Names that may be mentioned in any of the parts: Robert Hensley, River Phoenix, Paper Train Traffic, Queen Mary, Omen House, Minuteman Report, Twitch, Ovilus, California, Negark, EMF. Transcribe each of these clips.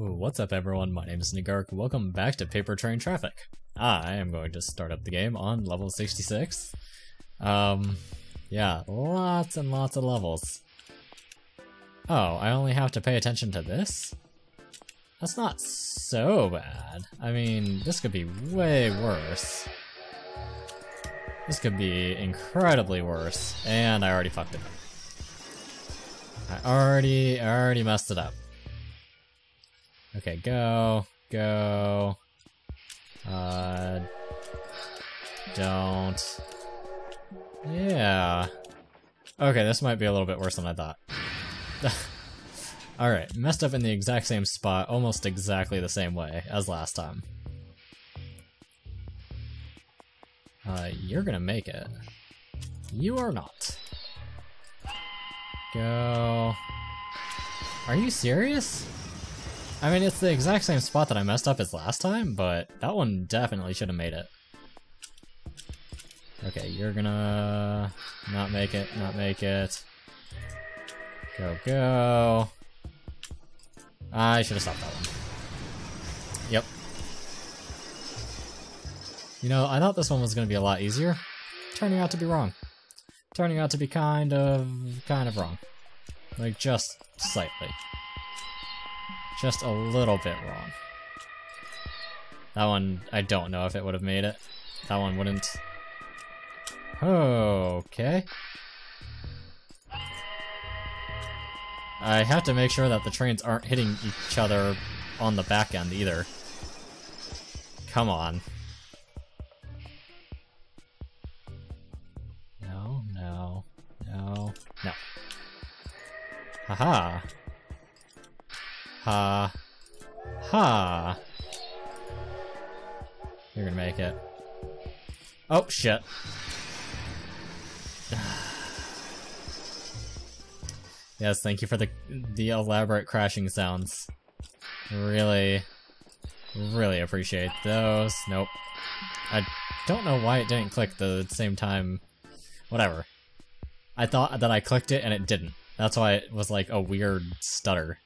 What's up everyone, my name is Negark, welcome back to Paper Train Traffic. I am going to start up the game on level 66. Yeah, lots and lots of levels. Oh, I only have to pay attention to this? That's not so bad. I mean, this could be way worse. This could be incredibly worse, and I already fucked it up. I already messed it up. Okay, go. Don't. Yeah. Okay, this might be a little bit worse than I thought. Alright, messed up in the exact same spot, almost exactly the same way as last time. You're gonna make it. You are not. Go. Are you serious? I mean, it's the exact same spot that I messed up as last time, but that one definitely should have made it. Okay, you're gonna not make it. Go. I should have stopped that one. Yep. You know, I thought this one was gonna be a lot easier. Turning out to be wrong. Turning out to be kind of wrong. Like, just slightly. Just a little bit wrong. That one, I don't know if it would have made it. That one wouldn't. Okay. I have to make sure that the trains aren't hitting each other on the back end either. Come on. No. Haha. Ha. Ha. You're gonna make it. Oh, shit. Yes, thank you for the elaborate crashing sounds. Really appreciate those. Nope. I don't know why it didn't click the same time. Whatever. I thought that I clicked it and it didn't. That's why it was like a weird stutter.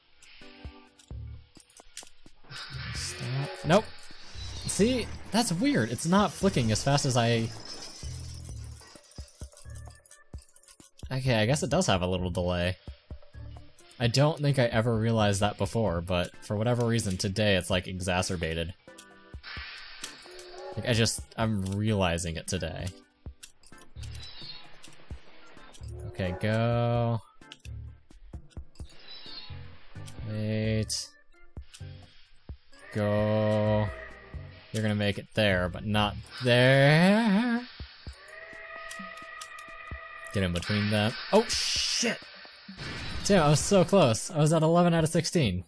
Stop. Nope. See? That's weird. It's not flicking as fast as I... Okay, I guess it does have a little delay. I don't think I ever realized that before, but for whatever reason, today it's like exacerbated. Like, I'm realizing it today. Okay, go. Wait. Go. You're gonna make it there, but not there. Get in between that. Oh, shit! Damn, I was so close. I was at 11 out of 16.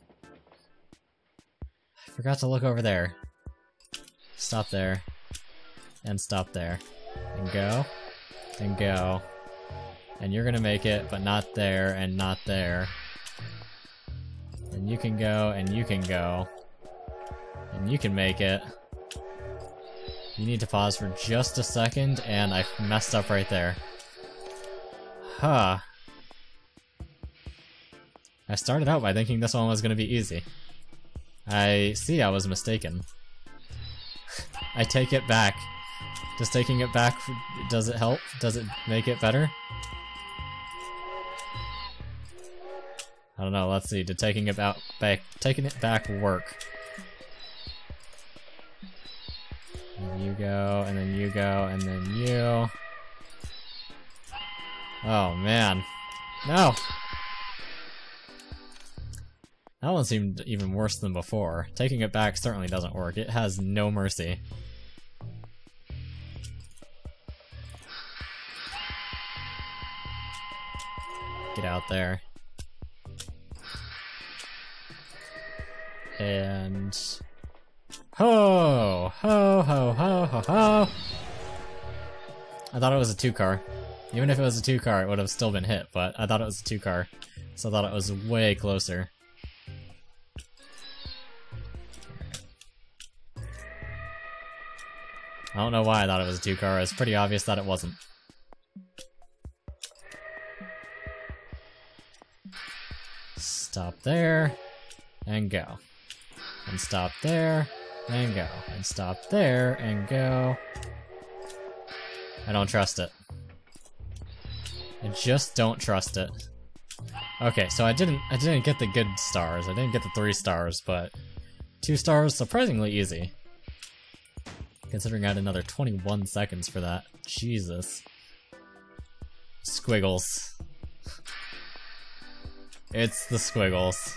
I forgot to look over there. Stop there. And stop there. And go. And go. And you're gonna make it, but not there, and not there. And you can go, and you can go. And you can make it. You need to pause for just a second, and I messed up right there. Huh. I started out by thinking this one was gonna be easy. I see I was mistaken. I take it back. Does taking it back, does it help? Does it make it better? I don't know, let's see. Did taking it back work? And you go, and then you go, and then you. Oh man. No! That one seemed even worse than before. Taking it back certainly doesn't work. It has no mercy. Get out there. And... Ho! Ho, ho, ho, ho, ho! I thought it was a two-car. Even if it was a two-car, it would have still been hit, but I thought it was a two-car, so I thought it was way closer. I don't know why I thought it was a two-car. It's pretty obvious that it wasn't. Stop there, and go. and stop there, and go, and stop there, and go. I don't trust it. I just don't trust it. Okay, so I didn't get the good stars. I didn't get the 3 stars, but 2 stars, surprisingly easy. Considering I had another 21 seconds for that. Jesus. Squiggles. It's the squiggles.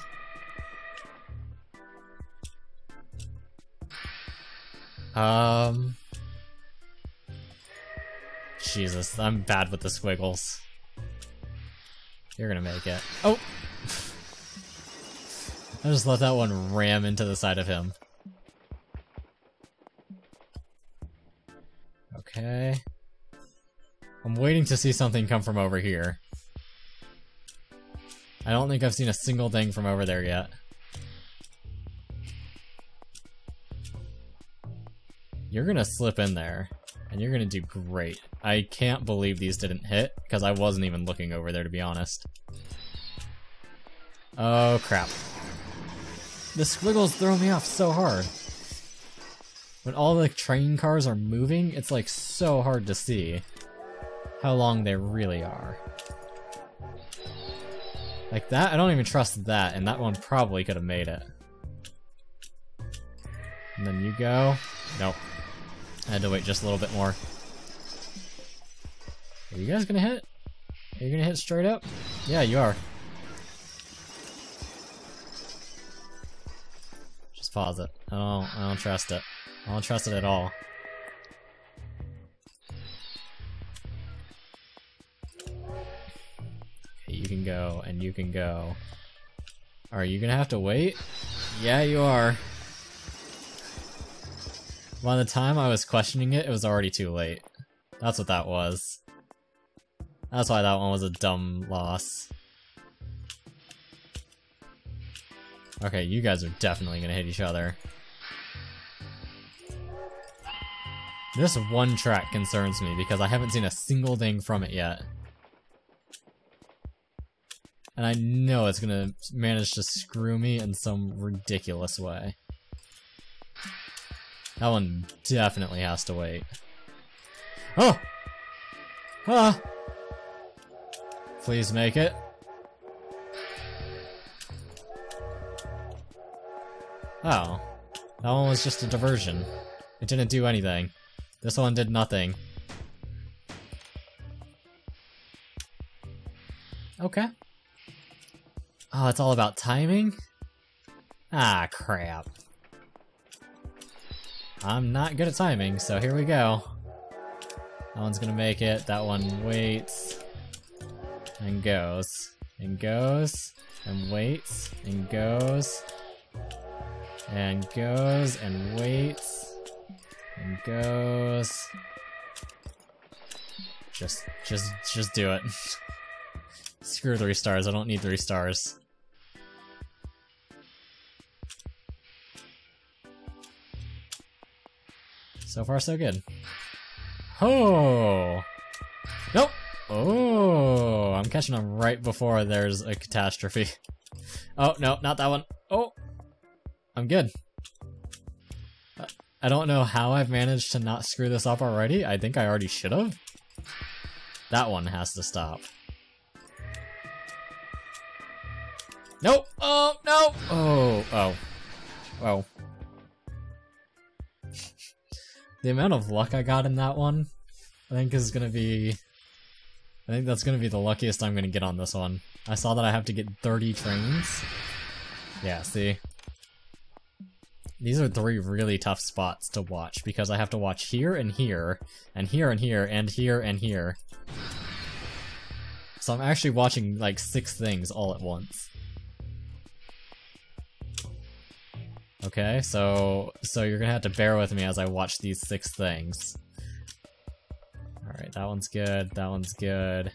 Jesus, I'm bad with the squiggles. You're gonna make it. Oh! I just let that one ram into the side of him. Okay. I'm waiting to see something come from over here. I don't think I've seen a single thing from over there yet. You're gonna slip in there, and you're gonna do great. I can't believe these didn't hit, because I wasn't even looking over there, to be honest. Oh, crap. The squiggles throw me off so hard. When all the train cars are moving, it's like so hard to see how long they really are. Like that? I don't even trust that, and that one probably could have made it. And then you go. Nope. I had to wait just a little bit more. Are you guys gonna hit? Are you gonna hit straight up? Yeah, you are. Just pause it. I don't trust it. I don't trust it at all. You can go, and you can go. Are you gonna have to wait? Yeah, you are. By the time I was questioning it, it was already too late. That's what that was. That's why that one was a dumb loss. Okay, you guys are definitely gonna hit each other. This one track concerns me because I haven't seen a single thing from it yet. And I know it's gonna manage to screw me in some ridiculous way. That one definitely has to wait. Oh! Ah! Please make it. Oh. That one was just a diversion. It didn't do anything. This one did nothing. Okay. Oh, it's all about timing? Ah, crap. I'm not good at timing, so here we go. That one's gonna make it, that one waits, and goes, and goes, and waits, and goes, and goes, and waits, and goes. Just do it. Screw 3 stars, I don't need 3 stars. So far, so good. Oh! Nope! Oh! I'm catching them right before there's a catastrophe. Oh, no, not that one. Oh! I'm good. I don't know how I've managed to not screw this up already. I think I already should have. That one has to stop. Nope! Oh, no! Oh, oh. Oh. The amount of luck I got in that one, I think is gonna be... I think that's gonna be the luckiest I'm gonna get on this one. I saw that I have to get 30 trains. Yeah, see? These are 3 really tough spots to watch, because I have to watch here and here, and here and here, and here and here. So I'm actually watching, like, 6 things all at once. Okay, so you're gonna have to bear with me as I watch these 6 things. Alright, that one's good, that one's good.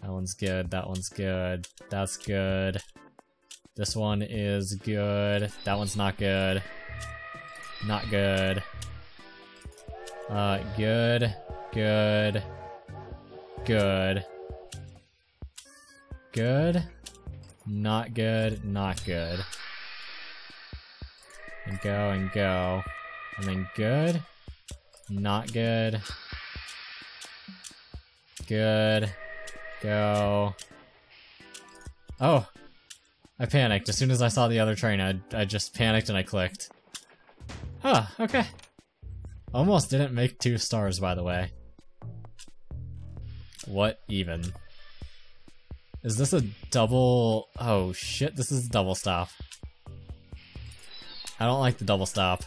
That one's good, that one's good. That's good. This one is good. That one's not good. Not good. Good, good, good. Good, not good, not good. and go and go. And then good, not good, good, go. Oh, I panicked. As soon as I saw the other train, I just panicked and I clicked. Huh, okay. Almost didn't make 2 stars, by the way. What even? Is this a double... Oh shit, this is a double stop. I don't like the double stop.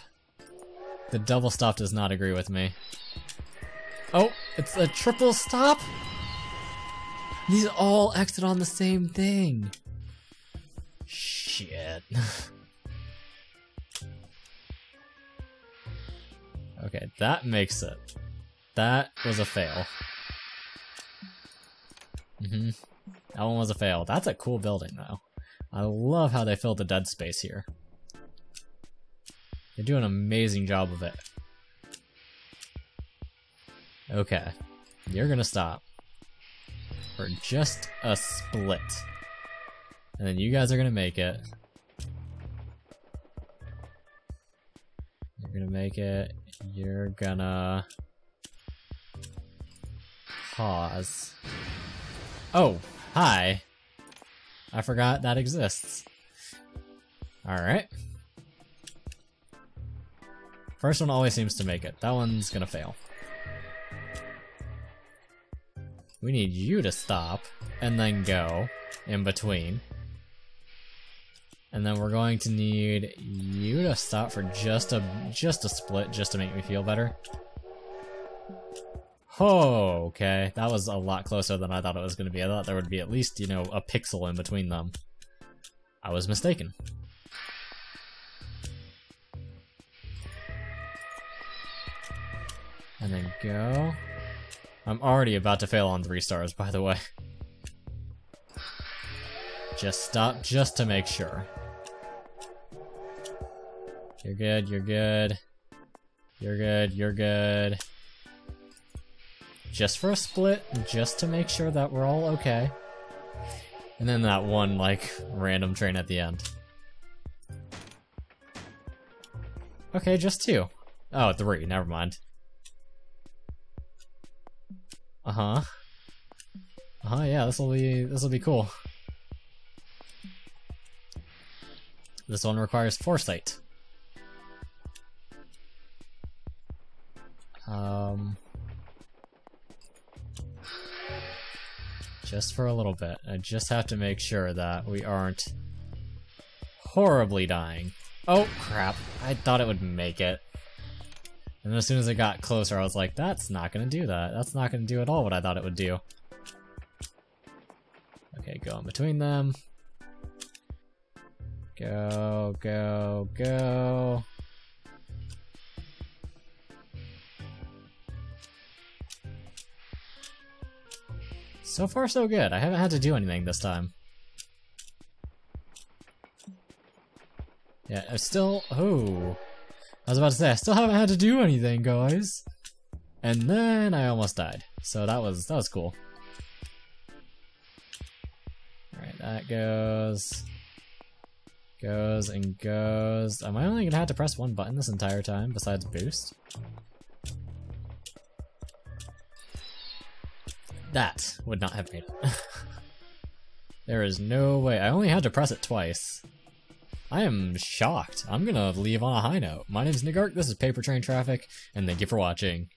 The double stop does not agree with me. Oh, it's a triple stop? These all exit on the same thing. Shit. Okay, that makes it. That was a fail. That one was a fail. That's a cool building, though. I love how they filled the dead space here. They do an amazing job of it. Okay, you're gonna stop for just a split. And then you guys are gonna make it. You're gonna make it. You're gonna pause. Oh, hi. I forgot that exists. Alright. First one always seems to make it. That one's gonna fail. We need you to stop and then go in between. And then we're going to need you to stop for just a split, just to make me feel better. Oh, okay. That was a lot closer than I thought it was going to be. I thought there would be at least, you know, a pixel in between them. I was mistaken. And then go. I'm already about to fail on 3 stars, by the way. Just stop just to make sure. You're good, you're good. You're good, you're good. Just for a split, just to make sure that we're all okay. And then that one, like, random train at the end. Okay, just 2. Oh, 3, never mind. Uh-huh. Uh-huh, yeah, this'll be cool. This one requires foresight. Just for a little bit. I just have to make sure that we aren't horribly dying. Oh crap, I thought it would make it. And then as soon as it got closer, I was like, that's not gonna do that. That's not gonna do at all what I thought it would do. Okay, go in between them. Go, go, go. So far, so good. I haven't had to do anything this time. Yeah, I still... Oh. I was about to say, I still haven't had to do anything, guys. And then I almost died. So that was cool. Alright, that goes... Goes and goes. Am I only gonna have to press one button this entire time besides boost? That would not have made it. There is no way. I only had to press it twice. I am shocked. I'm gonna leave on a high note. My name is Negark, this is Paper Train Traffic, and thank you for watching.